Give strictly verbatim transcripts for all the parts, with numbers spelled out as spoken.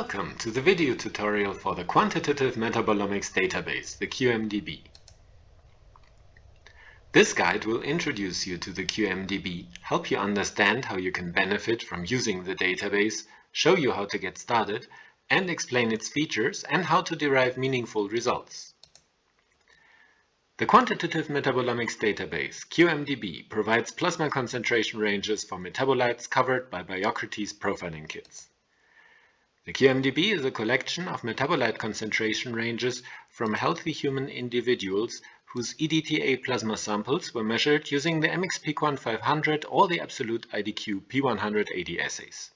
Welcome to the video tutorial for the Quantitative Metabolomics Database, the Q M D B. This guide will introduce you to the Q M D B, help you understand how you can benefit from using the database, show you how to get started, and explain its features and how to derive meaningful results. The Quantitative Metabolomics Database, Q M D B, provides plasma concentration ranges for metabolites covered by Biocrates profiling kits. The Q M D B is a collection of metabolite concentration ranges from healthy human individuals whose E D T A plasma samples were measured using the M X P Quant five hundred or the absolute I D Q P one eighty assays.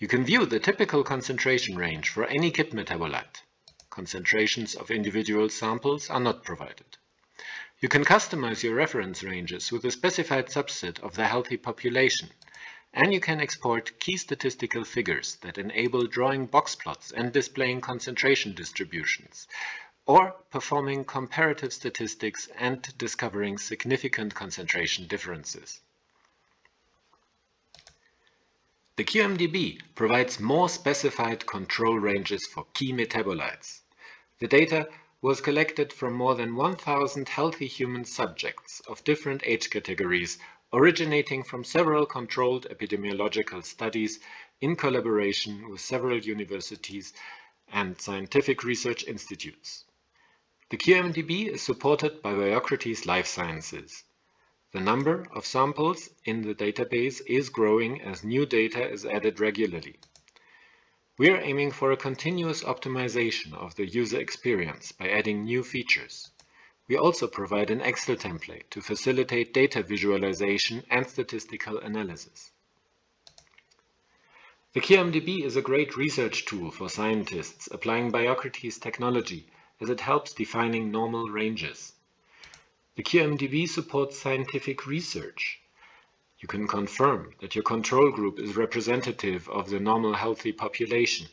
You can view the typical concentration range for any kit metabolite. Concentrations of individual samples are not provided. You can customize your reference ranges with a specified subset of the healthy population. And you can export key statistical figures that enable drawing box plots and displaying concentration distributions, or performing comparative statistics and discovering significant concentration differences. The Q M D B provides more specified control ranges for key metabolites. The data was collected from more than one thousand healthy human subjects of different age categories, originating from several controlled epidemiological studies in collaboration with several universities and scientific research institutes. The Q M D B is supported by Biocrates Life Sciences. The number of samples in the database is growing as new data is added regularly. We are aiming for a continuous optimization of the user experience by adding new features. We also provide an Excel template to facilitate data visualization and statistical analysis. The Q M D B is a great research tool for scientists applying Biocrates technology, as it helps defining normal ranges. The Q M D B supports scientific research. You can confirm that your control group is representative of the normal healthy population.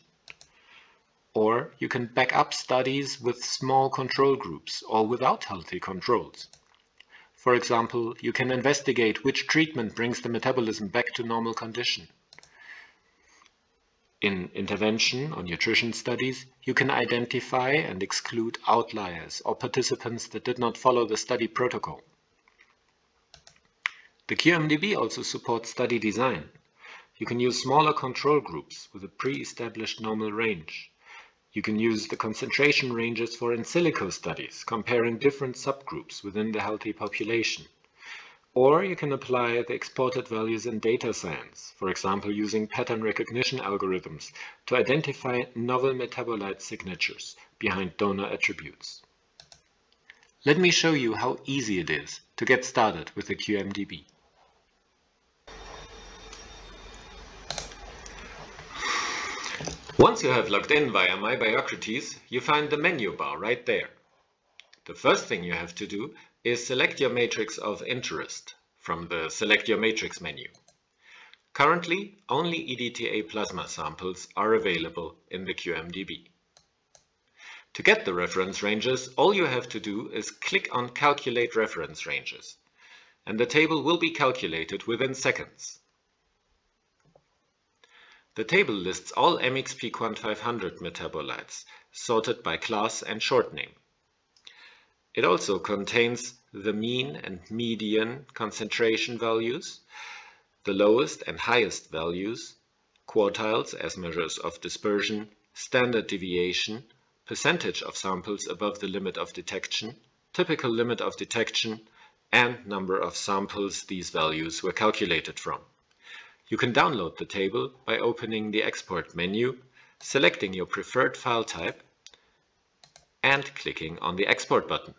Or you can back up studies with small control groups or without healthy controls. For example, you can investigate which treatment brings the metabolism back to normal condition. In intervention or nutrition studies, you can identify and exclude outliers or participants that did not follow the study protocol. The Q M D B also supports study design. You can use smaller control groups with a pre-established normal range. You can use the concentration ranges for in silico studies, comparing different subgroups within the healthy population. Or you can apply the exported values in data science, for example using pattern recognition algorithms to identify novel metabolite signatures behind donor attributes. Let me show you how easy it is to get started with the Q M D B. Once you have logged in via MyBiocrates, you find the menu bar right there. The first thing you have to do is select your matrix of interest from the Select Your Matrix menu. Currently, only E D T A plasma samples are available in the Q M D B. To get the reference ranges, all you have to do is click on Calculate Reference Ranges, and the table will be calculated within seconds. The table lists all M X P Quant five hundred metabolites, sorted by class and short name. It also contains the mean and median concentration values, the lowest and highest values, quartiles as measures of dispersion, standard deviation, percentage of samples above the limit of detection, typical limit of detection, and number of samples these values were calculated from. You can download the table by opening the Export menu, selecting your preferred file type, and clicking on the Export button.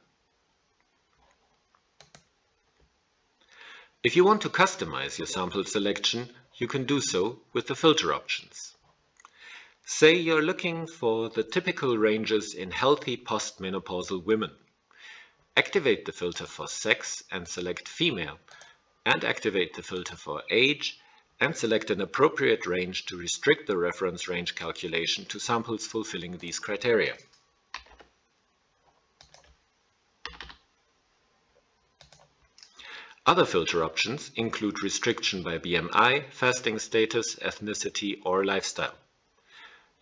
If you want to customize your sample selection, you can do so with the filter options. Say you're looking for the typical ranges in healthy postmenopausal women. Activate the filter for sex and select female, and activate the filter for age, and select an appropriate range to restrict the reference range calculation to samples fulfilling these criteria. Other filter options include restriction by B M I, fasting status, ethnicity, or lifestyle.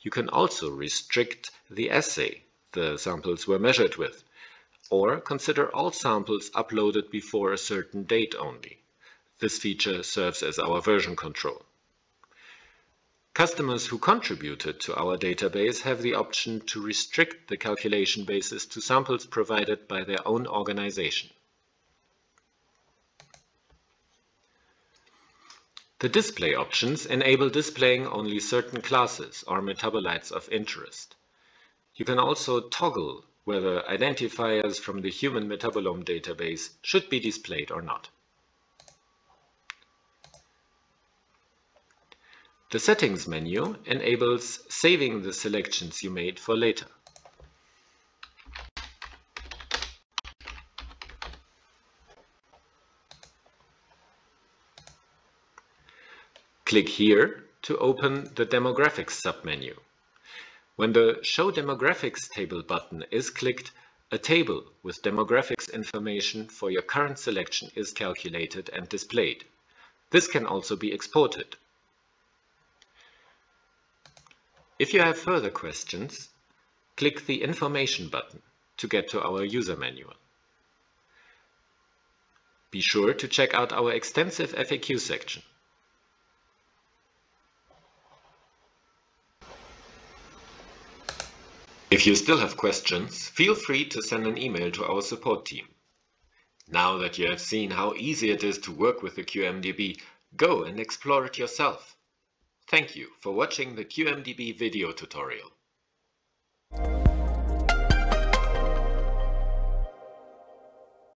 You can also restrict the assay the samples were measured with, or consider all samples uploaded before a certain date only. This feature serves as our version control. Customers who contributed to our database have the option to restrict the calculation basis to samples provided by their own organization. The display options enable displaying only certain classes or metabolites of interest. You can also toggle whether identifiers from the Human Metabolome Database should be displayed or not. The Settings menu enables saving the selections you made for later. Click here to open the Demographics submenu. When the Show Demographics Table button is clicked, a table with demographics information for your current selection is calculated and displayed. This can also be exported. If you have further questions, click the Information button to get to our user manual. Be sure to check out our extensive F A Q section. If you still have questions, feel free to send an email to our support team. Now that you have seen how easy it is to work with the Q M D B, go and explore it yourself. Thank you for watching the Q M D B video tutorial.